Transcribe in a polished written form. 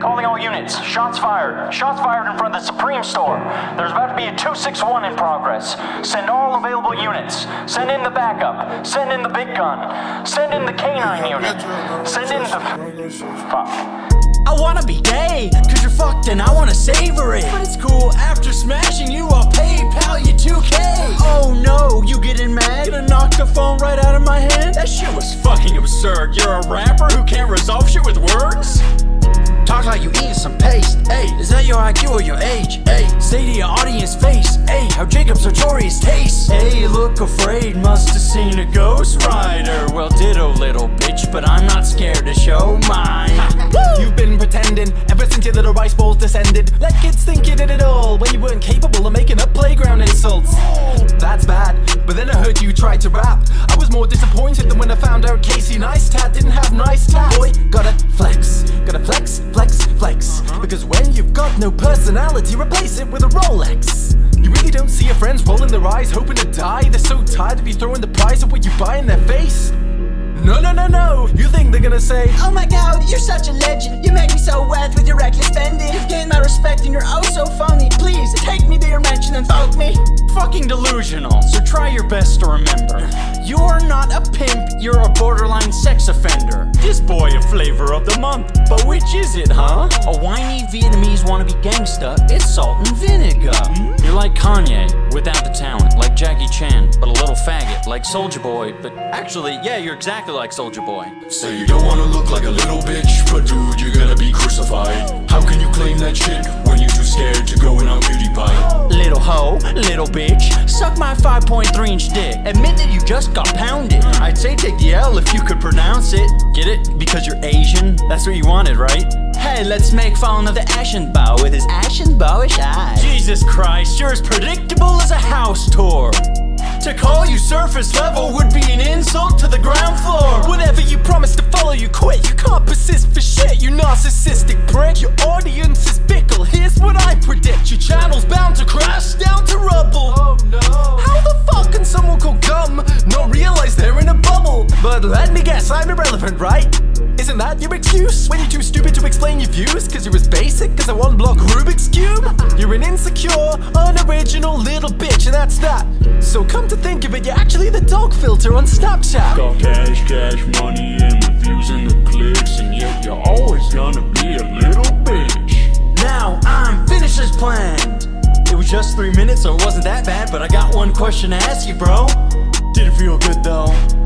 Calling all units. Shots fired. Shots fired in front of the Supreme Store. There's about to be a 261 in progress. Send all available units. Send in the backup. Send in the big gun. Send in the K9 unit. Send in the... Fuck. I wanna be gay, cause you're fucked and I wanna savor it. But it's cool, after smashing you, I'll PayPal you 2K. Oh no, you getting mad? Gonna knock the phone right out of my hand? That shit was fucking absurd. You're a rapper who can't resolve shit with words? Talk like you eating some paste, ayy. Is that your IQ or your age, ayy? Say to your audience face, ayy, how Jacob Sartorius tastes. Ayy, look afraid, must have seen a ghost rider. Well, ditto, little bitch, but I'm not scared to show mine. You've been pretending ever since your little rice bowls descended. Let kids think you did it all when you weren't capable of making up playground insults. That's bad, but then I heard you tried to rap. I was more disappointed than when I found out Casey Neistat didn't have nice tats. Boy, gotta flex, gotta flex, flex, flex. Because when you've got no personality, replace it with a Rolex. You really don't see your friends rolling their eyes, hoping to die. They're so tired of you throwing the prize of what you buy in their face. No, no, no, no, you think they're gonna say, oh my god, you're such a legend, you make me so wet with your reckless spending. You've gained my respect and you're oh so funny. Please, take me to your mansion and vote me. Fucking delusional, so try your best to remember. You're not a pimp, you're a borderline sex offender. This boy a flavor of the month, but which is it, huh? A whiny Vietnamese wannabe gangsta, it's salt and vinegar. You're like Kanye, without the talent, like Jackie Chan, but a little faggot, like Soldier Boy, but actually, yeah, you're exactly like Soldier Boy. So you don't wanna look like a little bitch, but dude, you're gonna be crucified. How can you claim that shit when you're too scared to go in on PewDiePie? Little hoe, little bitch, suck my 5.3-inch dick. Admit that you just got pounded. I'd say take the L if you could pronounce it. Get it? Because you're Asian? That's what you wanted, right? Hey, let's make fun of the Ashen Bow with his ashen bowish eyes. Jesus Christ, you're as predictable as a house tour. To call you surface level would be an insult to the ground floor. Whatever you promise to follow, you quit. You can't persist for shit, you narcissistic prick. Your audience is fickle, here's what I predict. Your channel's bound to crash down to rubble. Oh no. How the fuck can someone call gum not realize they're in a bubble? But let me guess, I'm irrelevant, right? Isn't that your excuse? When you're too stupid to explain your views, cause you're as basic as a one-block Rubik's Cube? You're an insecure, unoriginal little bitch, and that's that. So come to think of it, you're actually the dog filter on Snapchat. Got cash, cash, money, and the views and the clicks, and yet you're always gonna be a little bitch. Now I'm finished as planned. It was just 3 minutes, so it wasn't that bad, but I got one question to ask you, bro. Did it feel good though?